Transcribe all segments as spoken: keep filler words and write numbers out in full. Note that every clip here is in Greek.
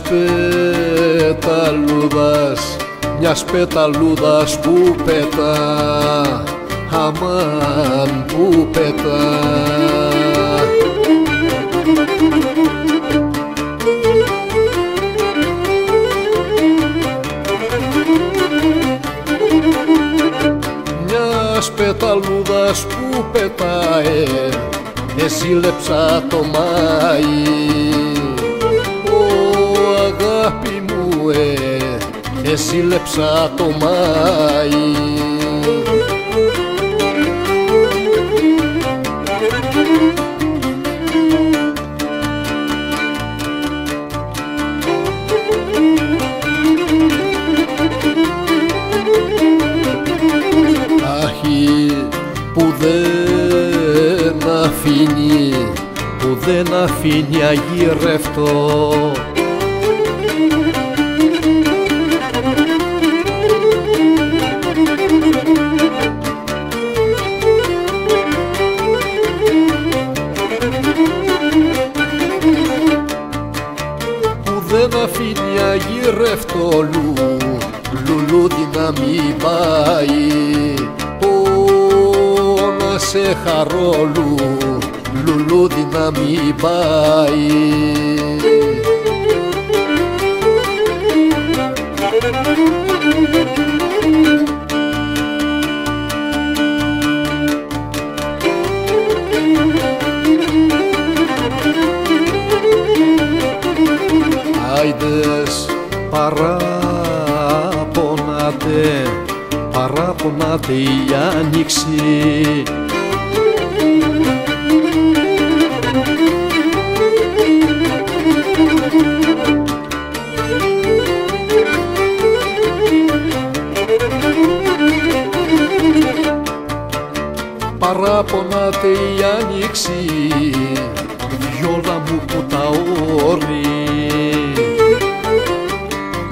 μιας πεταλούδας, μιας πεταλούδας που πετά, αμάν που πετά. Μιας πεταλούδας που πετάει, εσύλλεψα το Μάη. Αγάπη μου, ε, εσύλλεψα το Μάη. Αχι που δεν αφήνει, που δεν αφήνει αγύρευτο, δεν αφήνει αγύρευτο λου, λουλούδι να μη πάει. Ω, να σε χαρώ λου, λουλούδι να μη πάει. Άιντες παράπονάτε, παράπονάτε η άνοιξη. Παράπονάτε η άνοιξη, βιόλα μου που τα όρει.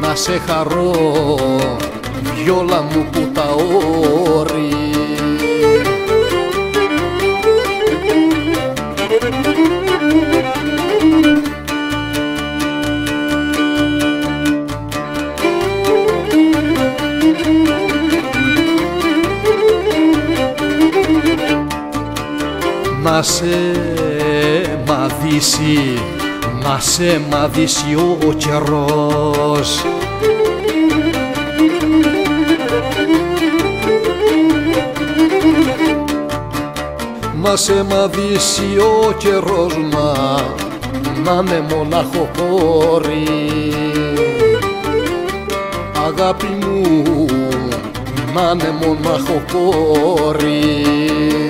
Να σε χαρώ, βιόλα μου που τα όρει. Να σε μαδίσει, να σε μαδίσει ο καιρός. Να σε μαδίσει ο καιρός, μα να με μονάχο χώρι. Αγάπη μου, να με μονάχο χώρι.